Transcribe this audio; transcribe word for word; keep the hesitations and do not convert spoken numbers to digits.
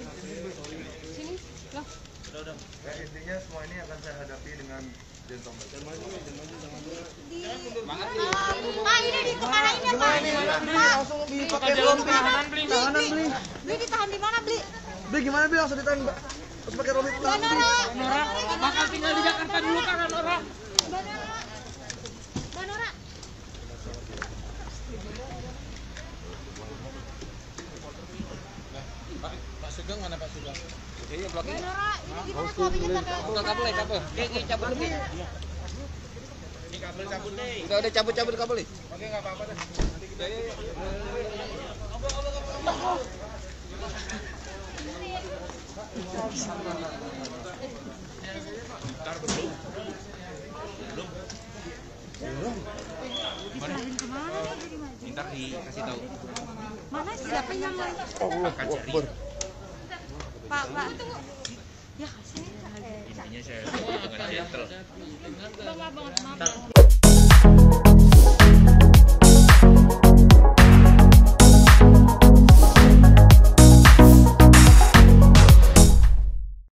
Sini, loh. Udah, udah. Ya, intinya semua ini akan saya hadapi dengan gentleman. Jangan maju, jangan maju, jangan maju. Pak, ini dikemanain ya, Pak? Pak, langsung dipakai belum, Pak. Tahanan, beli. Tahanan, beli. Beli ditahan di mana, beli? Beli gimana, beli? Langsung ditahan, Mbak. Terus pakai rolling. Mbak Nora. Nora, bakal tinggal di Jakarta dulu, kan, Nora? Mbak Nora. Mbak Nora. Pak, Pak Sugeng mana Pak Sugeng? Iya, bloknya. Mbak Nora, ini gimana kabelnya sampai? Udah kabel, kabel. Oke, cabut dulu. Ini kabel cabut deh. Udah, udah cabut-cabut kabel nih. Oke, enggak apa-apa deh. Nanti kita. Entar beli. Belum. Belum. Ditaruhin ke mana nih? Entar dikasih tahu. Mana siapa yang lain? Allah Akbar. Pak, Pak. Ya, sini. Intinya saya dengan gentle. Bang, Bang, maaf.